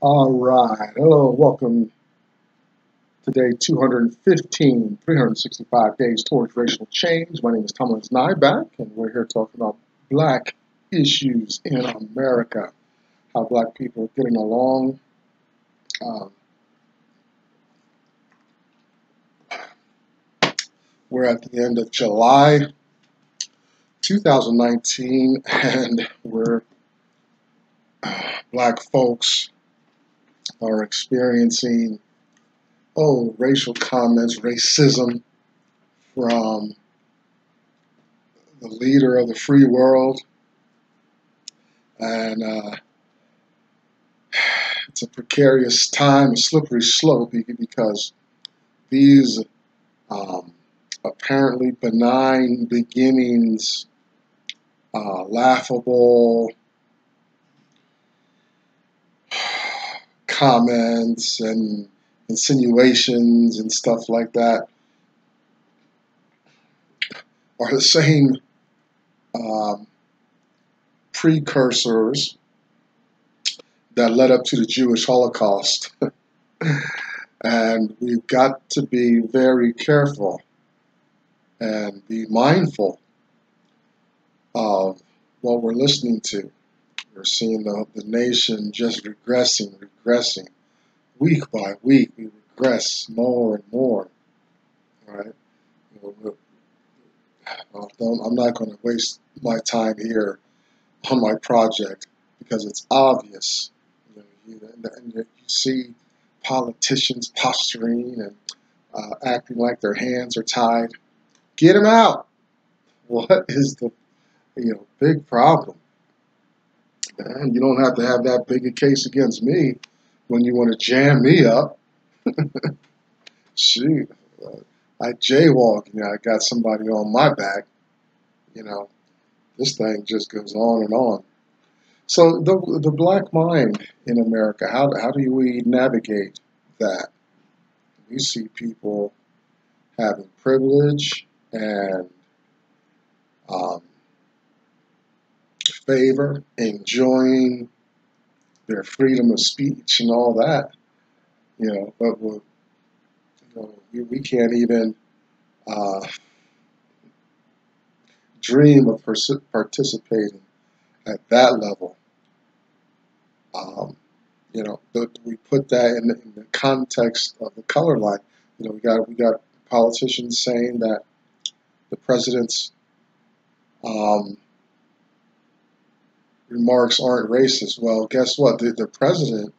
All right, hello, welcome to day 215, 365 days towards racial change. My name is Tomlin Nyback, and we're here talking about black issues in America, how black people are getting along, we're at the end of July 2019, and we're black folks are experiencing, racial comments, racism from the leader of the free world. And it's a precarious time, a slippery slope, because these apparently benign beginnings, laughable comments and insinuations and stuff like that are the same precursors that led up to the Jewish Holocaust. And we've got to be very careful and be mindful of what we're listening to. We're seeing the nation just regressing. Week by week, we regress more and more, right? I'm not going to waste my time here on my project because it's obvious. You see politicians posturing and acting like their hands are tied. Get them out! What is the big problem? Man, you don't have to have that big a case against me when you want to jam me up. Shoot, I jaywalk, I got somebody on my back. This thing just goes on and on. So the black mind in America, how do we navigate that? We see people having privilege and favor, enjoying their freedom of speech and all that, but we can't even dream of participating at that level. We put that in the context of the color line. We got politicians saying that the president's remarks aren't racist. Well, guess what? The president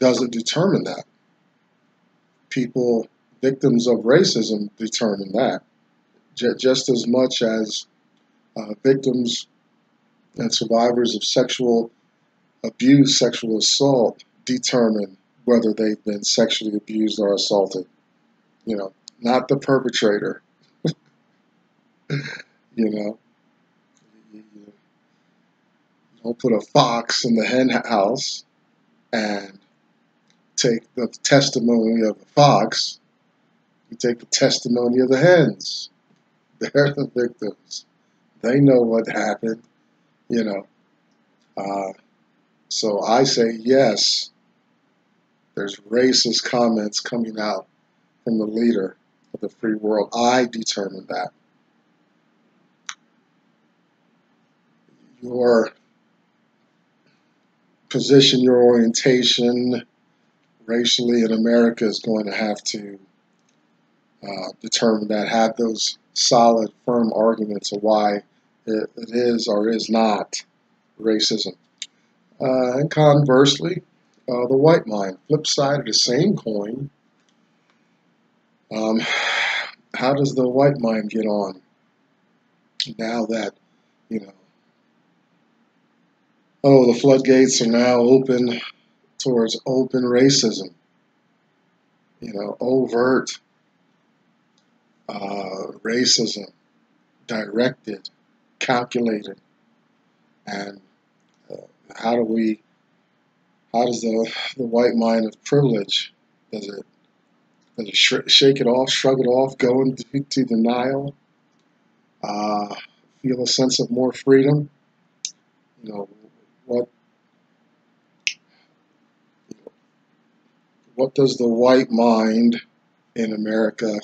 doesn't determine that. People, victims of racism, determine that. Just as much as victims and survivors of sexual abuse, sexual assault, determine whether they've been sexually abused or assaulted. Not the perpetrator. Don't put a fox in the hen house and take the testimony of the fox. You take the testimony of the hens. They're the victims. They know what happened, So I say, yes, there's racist comments coming out from the leader of the free world. I determine that. Your position, your orientation racially in America is going to have to determine that, have those solid, firm arguments of why it is or is not racism. And conversely, the white mind, flip side of the same coin, how does the white mind get on now that, oh, the floodgates are now open towards open racism, overt racism, directed, calculated, and how does the white mind of privilege, does it shake it off, shrug it off, go into denial, feel a sense of more freedom, What does the white mind in America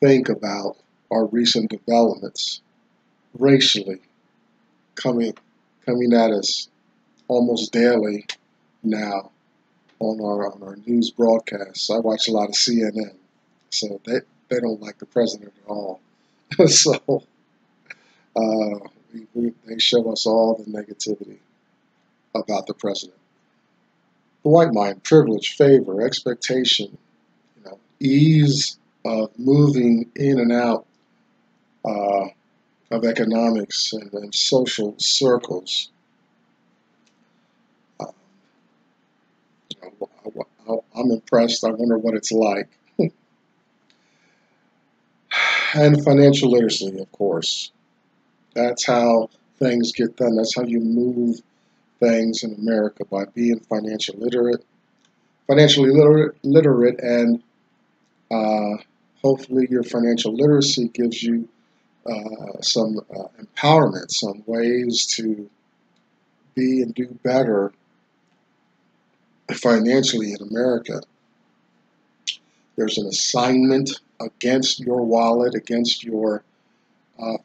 think about our recent developments racially coming at us almost daily now on our news broadcasts? I watch a lot of CNN, so they don't like the president at all. So they show us all the negativity about the president. The white mind, privilege, favor, expectation, ease of moving in and out of economics and social circles. I'm impressed. I wonder what it's like. And financial literacy, of course. That's how things get done. That's how you move things in America, by being financially literate, and hopefully your financial literacy gives you some empowerment, some ways to be and do better financially in America. There's an assignment against your wallet, against your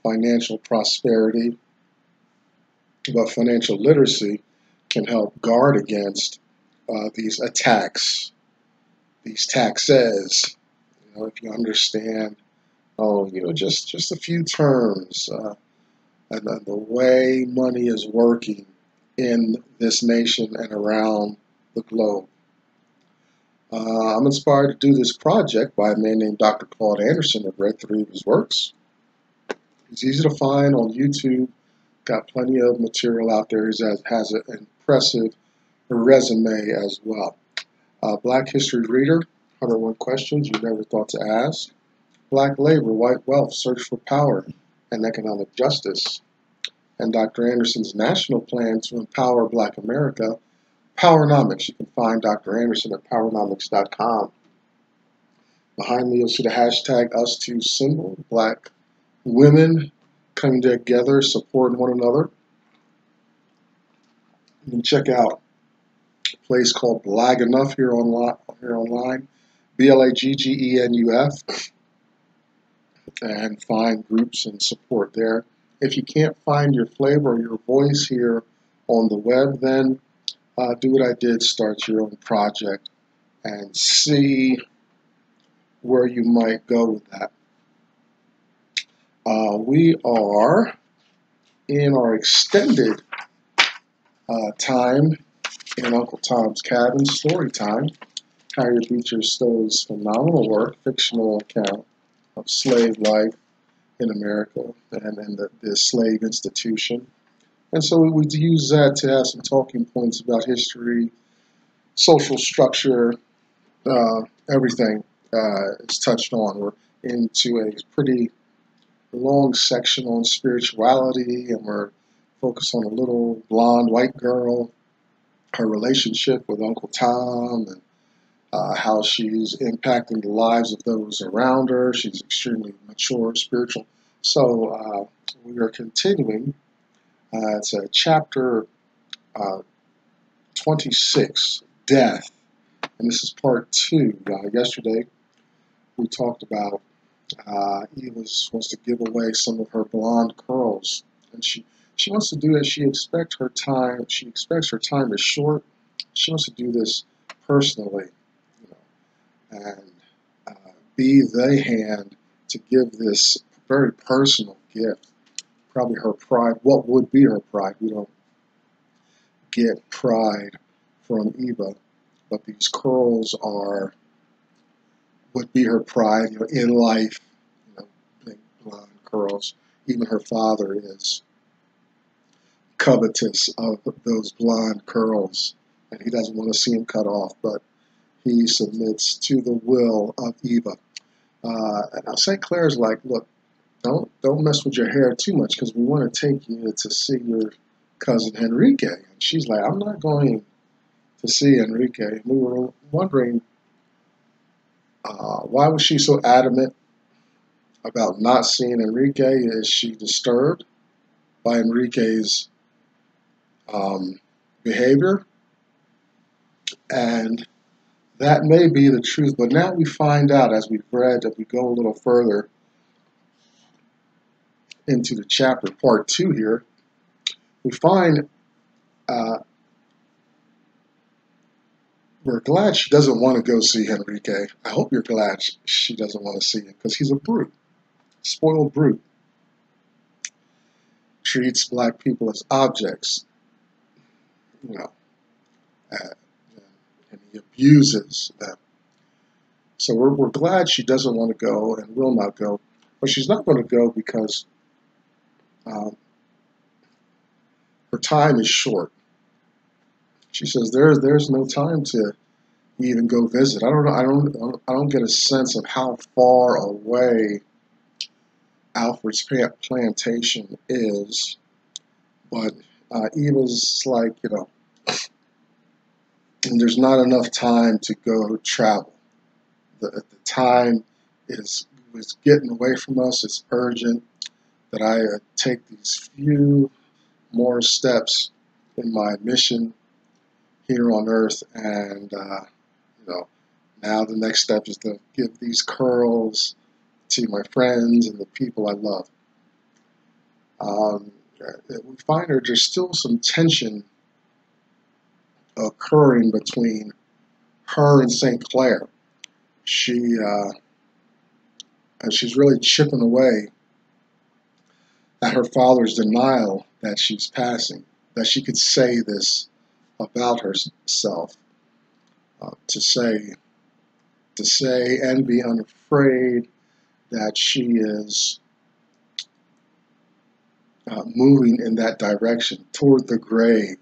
financial prosperity. But financial literacy can help guard against these attacks, these taxes. If you understand, just a few terms, and the way money is working in this nation and around the globe. I'm inspired to do this project by a man named Dr. Claude Anderson. I've read three of his works. He's easy to find on YouTube. Got plenty of material out there. He has an impressive resume as well. Black History Reader, 101 Questions You Never Thought to Ask. Black Labor, White Wealth, Search for Power and Economic Justice. And Dr. Anderson's National Plan to Empower Black America, Powernomics. You can find Dr. Anderson at Powernomics.com. Behind me, you'll see the hashtag #us2 symbol, Black women coming together, supporting one another. You can check out a place called Black Enough here online, BLAGGENUF, and find groups and support there. If you can't find your flavor or your voice here on the web, then do what I did, start your own project and see where you might go with that. We are in our extended time in Uncle Tom's Cabin, story time. Harriet Beecher Stowe's phenomenal work, fictional account of slave life in America and the slave institution. And so we would use that to have some talking points about history, social structure, everything is touched on. We're into a pretty long section on spirituality, and we're focused on a little blonde white girl, her relationship with Uncle Tom, and how she's impacting the lives of those around her. She's extremely mature, spiritual. So we are continuing. It's chapter 26, Death, and this is part 2. Yesterday we talked about Eva's wants to give away some of her blonde curls, and she wants to do that. She expects her time is short. She wants to do this personally, and be the hand to give this very personal gift. Probably her pride. What would be her pride? We don't get pride from Eva, but these curls would be her pride, in life, big blonde curls. Even her father is covetous of those blonde curls, and he doesn't want to see them cut off, but he submits to the will of Eva. Now St. Clare's like, look, don't mess with your hair too much, because we want to take you to see your cousin Henrique. And she's like, I'm not going to see Henrique. And we were wondering, why was she so adamant about not seeing Henrique? Is she disturbed by Henrique's behavior? And That may be the truth, but now we find out as we've read, as we go a little further into the chapter, part two here, we find we're glad she doesn't want to go see Henrique. I hope you're glad she doesn't want to see him, because he's a brute, spoiled brute. Treats black people as objects, you know, and he abuses them. So we're glad she doesn't want to go and will not go, but she's not going to go because her time is short. She says there's no time to even go visit. I don't know. I don't get a sense of how far away Alfred's plantation is, but Eva's like, you know, and there's not enough time to go travel. The time is getting away from us. It's urgent that I take these few more steps in my mission here on Earth, and you know, now the next step is to give these curls to my friends and the people I love. We find there's still some tension occurring between her and St. Clare. She's really chipping away at her father's denial that she's passing, that she could say this about herself, to say and be unafraid that she is moving in that direction toward the grave.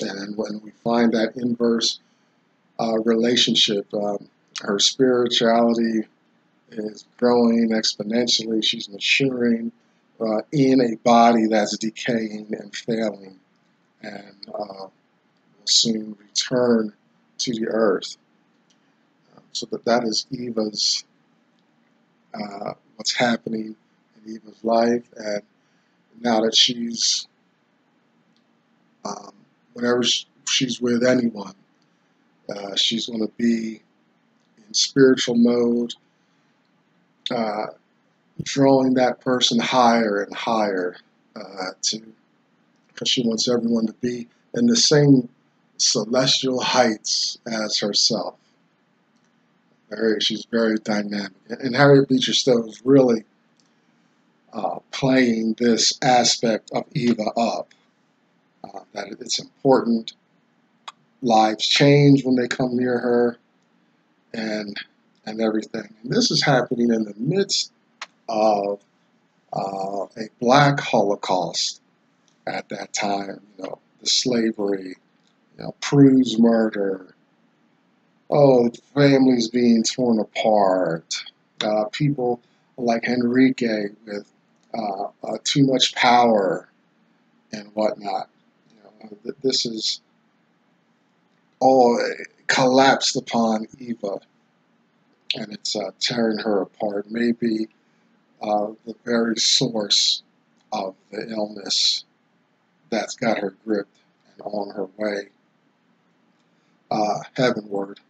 And when we find that inverse relationship, her spirituality is growing exponentially. She's maturing in a body that's decaying and failing, and will soon return to the earth. So that is Eva's, what's happening in Eva's life. And now that she's, whenever she's with anyone, she's going to be in spiritual mode, drawing that person higher and higher, because she wants everyone to be in the same celestial heights as herself. She's very dynamic. And Harriet Beecher Stowe is really playing this aspect of Eva up. That it's important. Lives change when they come near her, and everything. And this is happening in the midst of a black Holocaust at that time. You know, the slavery, you know, Prue's murder. Oh, families being torn apart. People like Henrique with too much power and whatnot. This is all collapsed upon Eva, and it's tearing her apart. Maybe the very source of the illness that's got her gripped and on her way heavenward.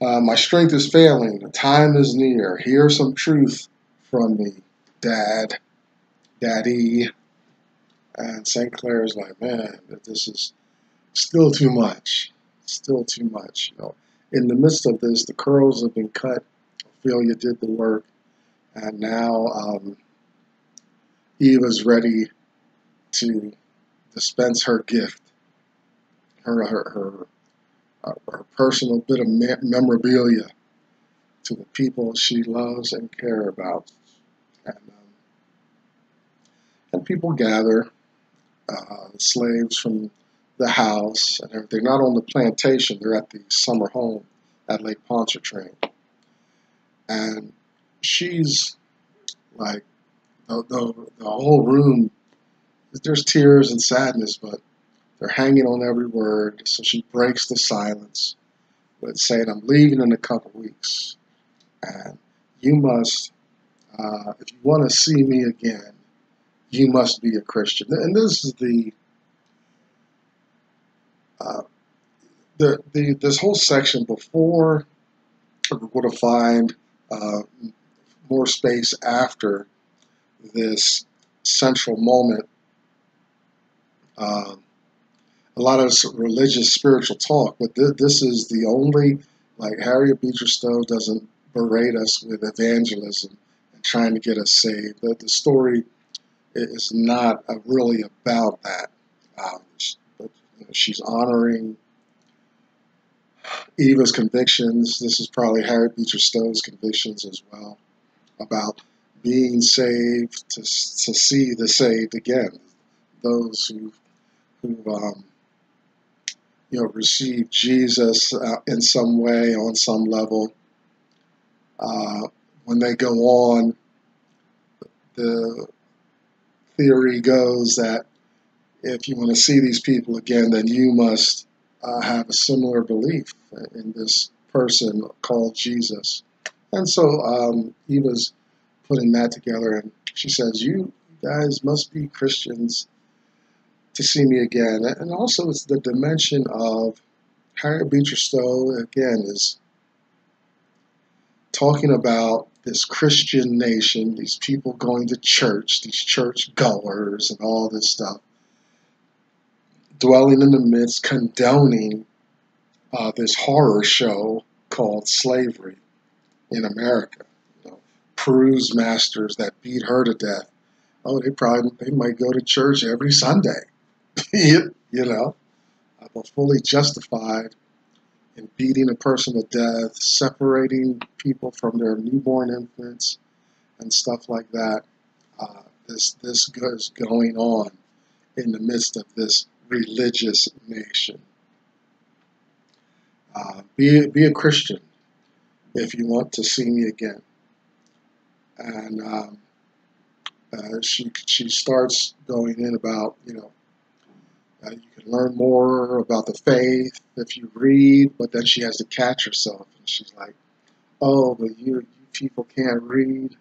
My strength is failing. The time is near. Hear some truth from me, Dad, Daddy. And St. Clare is like, man, this is still too much. Still too much. You know, in the midst of this, the curls have been cut. Ophelia did the work, and now Eva's ready to dispense her gift, her personal bit of memorabilia to the people she loves and care about, and people gather. Slaves from the house and everything. Not on the plantation, they're at the summer home at Lake Pontchartrain. And she's like, the whole room, there's tears and sadness, but they're hanging on every word. So she breaks the silence with saying, I'm leaving in a couple weeks, and you must, if you want to see me again, you must be a Christian. And this is the this whole section before we're going to find more space after this central moment. A lot of religious, spiritual talk, but this is the only, like, Harriet Beecher Stowe doesn't berate us with evangelism and trying to get us saved. The story is not really about that. But you know, she's honoring Eva's convictions. This is probably Harriet Beecher Stowe's convictions as well, about being saved to see the saved again. Those who you know, receive Jesus in some way, on some level. When they go on, the theory goes that if you want to see these people again, then you must have a similar belief in this person called Jesus. And so Eva's putting that together, and she says, you guys must be Christians to see me again. And also it's the dimension of Harriet Beecher Stowe, again, is talking about this Christian nation, these people going to church, these church goers and all this stuff, dwelling in the midst, condoning this horror show called slavery in America. You know, Peru's masters that beat her to death. Oh, they might go to church every Sunday. You know, but fully justified in beating a person to death, separating people from their newborn infants, and stuff like that. This is going on in the midst of this religious nation. Be a Christian if you want to see me again. And she starts going in about, you know, you can learn more about the faith if you read, but then she has to catch herself. And she's like, oh, but you people can't read,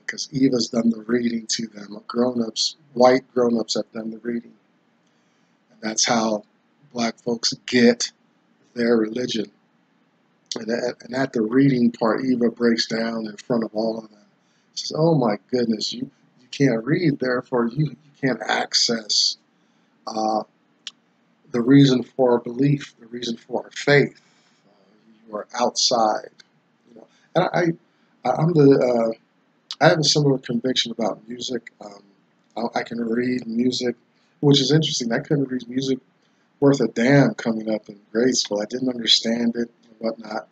because you know, Eva's done the reading to them. Grown-ups, white grown-ups have done the reading. And that's how black folks get their religion. And at the reading part, Eva breaks down in front of all of them. She says, oh, my goodness, you can't read, therefore you can't access the reason for our belief, the reason for our faith. You are outside. You know? And I have a similar conviction about music. I can read music, which is interesting. I couldn't read music worth a damn coming up in grade school. I didn't understand it and whatnot,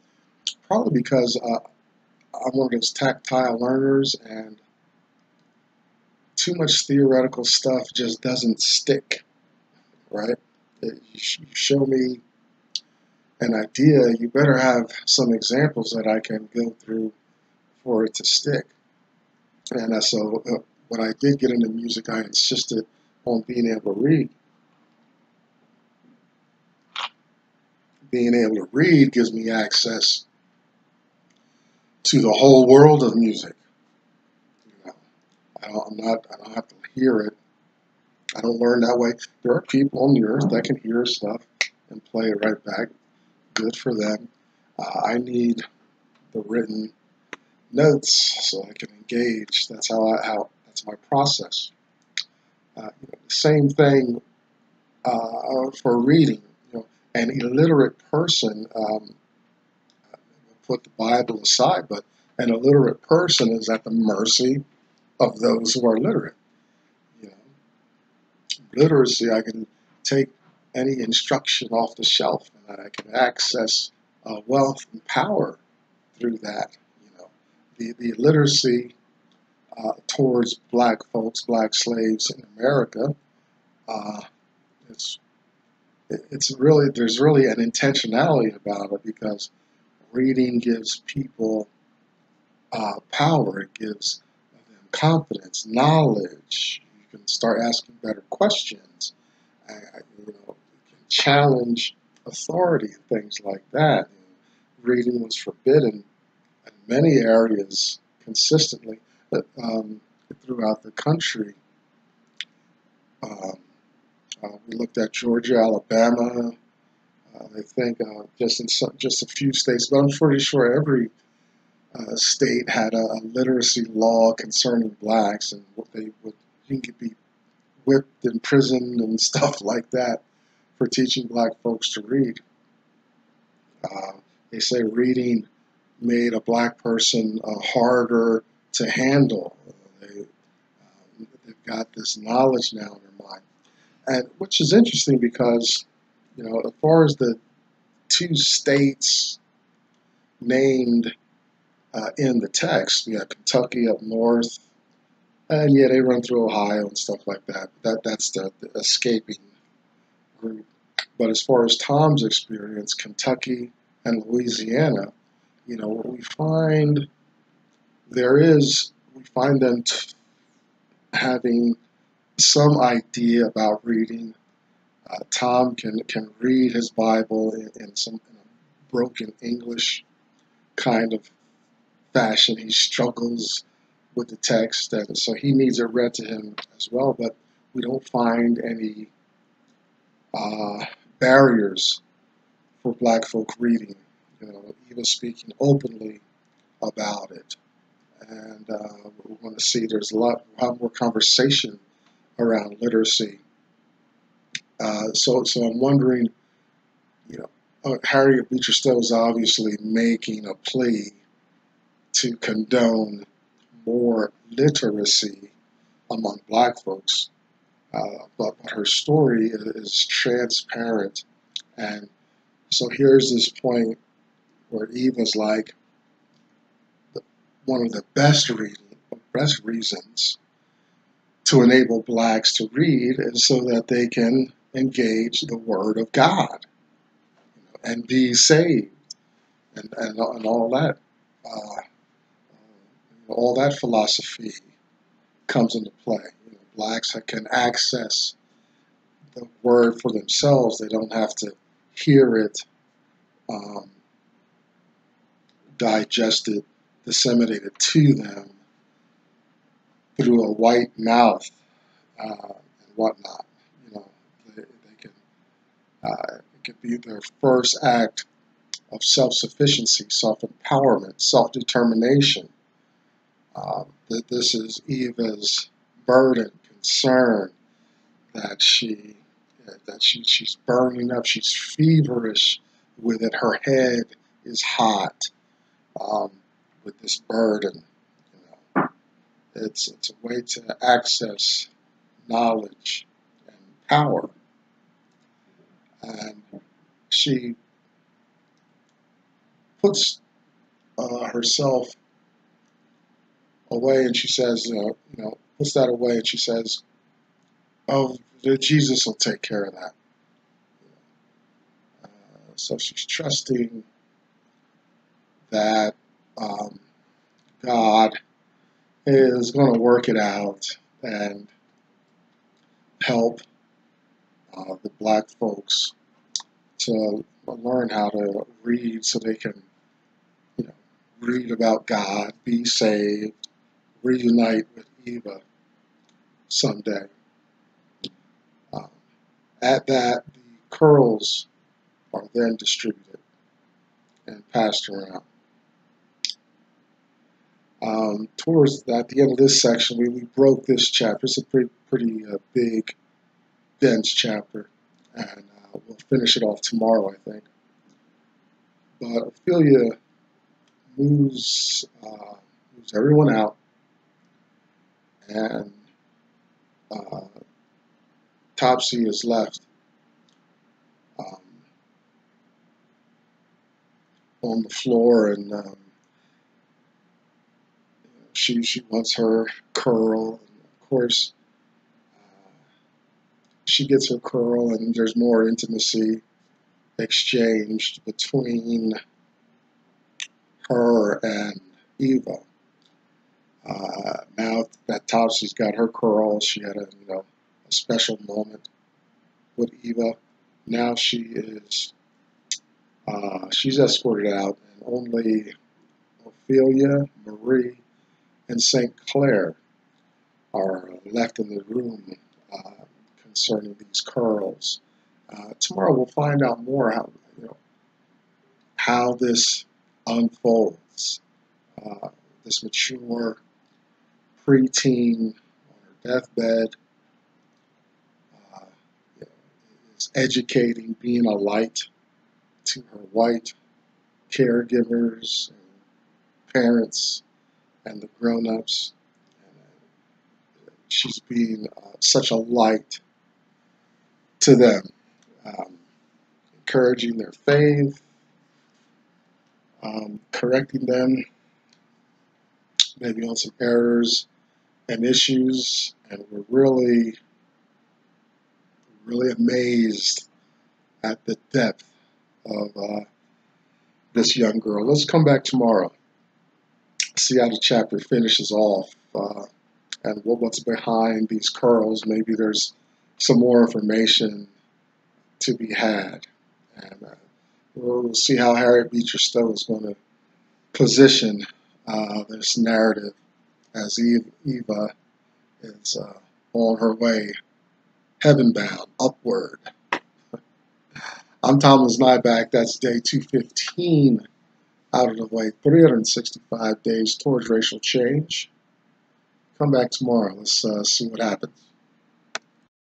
probably because I'm one of those tactile learners, and too much theoretical stuff just doesn't stick. Right? You show me an idea, you better have some examples that I can go through for it to stick. And so when I did get into music, I insisted on being able to read. Being able to read gives me access to the whole world of music. You know, I don't have to hear it. I don't learn that way. There are people on the earth that can hear stuff and play it right back. Good for them. I need the written notes so I can engage. That's that's my process. You know, the same thing for reading. You know, an illiterate person, put the Bible aside, but an illiterate person is at the mercy of those who are literate. Literacy, I can take any instruction off the shelf, and I can access wealth and power through that. You know, the illiteracy towards black folks, black slaves in America, it's really, there's really an intentionality about it, because reading gives people power, it gives them confidence, knowledge. And start asking better questions. You know, can challenge authority and things like that. And reading was forbidden in many areas consistently, but throughout the country. We looked at Georgia, Alabama, I think just in some, just a few states, but I'm pretty sure every state had a literacy law concerning blacks, and what they would, you could be whipped and imprisoned and stuff like that for teaching black folks to read. They say reading made a black person harder to handle. They've got this knowledge now in their mind, and which is interesting because, you know, as far as the two states named in the text, you got Kentucky up north, and yeah, they run through Ohio and stuff like that. That's the escaping group. But as far as Tom's experience, Kentucky and Louisiana, you know, what we find there is, we find them having some idea about reading. Tom can read his Bible in a broken English kind of fashion. He struggles with the text, and so he needs it read to him as well, but we don't find any barriers for black folk reading, you know, even speaking openly about it. And we want to see there's a lot more conversation around literacy. So I'm wondering, you know, Harriet Beecher Stowe is obviously making a plea to condone more literacy among black folks, but her story is transparent. And so here's this point where Eva's like, one of the best reasons to enable blacks to read is so that they can engage the Word of God and be saved, and all that. All that philosophy comes into play. You know, blacks can access the Word for themselves. They don't have to hear it, digest it, disseminated to them through a white mouth and whatnot. You know, they can, it could be their first act of self-sufficiency, self-empowerment, self-determination. That this is Eva's burden, concern that she's burning up. She's feverish with it. Her head is hot with this burden. You know, it's a way to access knowledge and power. And she puts herself away, and she says, you know, puts that away, and she says, "Oh, Jesus will take care of that." So she's trusting that God is going to work it out and help the black folks to learn how to read, so they can, you know, read about God, be saved, reunite with Eva someday. At that, the curls are then distributed and passed around. At the end of this section, we broke this chapter. It's a pretty big, dense chapter, and we'll finish it off tomorrow, I think. But Ophelia moves everyone out, and Topsy is left on the floor, and she wants her curl, and of course she gets her curl, and there's more intimacy exchanged between her and Eva. Now that Topsy's got her curl, she had a special moment with Eva. Now she's escorted out, and only Ophelia, Marie, and St. Clare are left in the room concerning these curls. Tomorrow we'll find out more how, you know, how this unfolds, this mature preteen on her deathbed is educating, being a light to her white caregivers, and parents, and the grown-ups. She's being such a light to them, encouraging their faith, correcting them maybe on some errors and issues, and we're really amazed at the depth of this young girl. Let's come back tomorrow, see how the chapter finishes off, and what's behind these curls. Maybe there's some more information to be had, and we'll see how Harriet Beecher Stowe is going to position this narrative as Eva is on her way heaven-bound, upward. I'm Tomlin Nyback. That's day 215 out of the way, 365 days towards racial change. Come back tomorrow. Let's see what happens.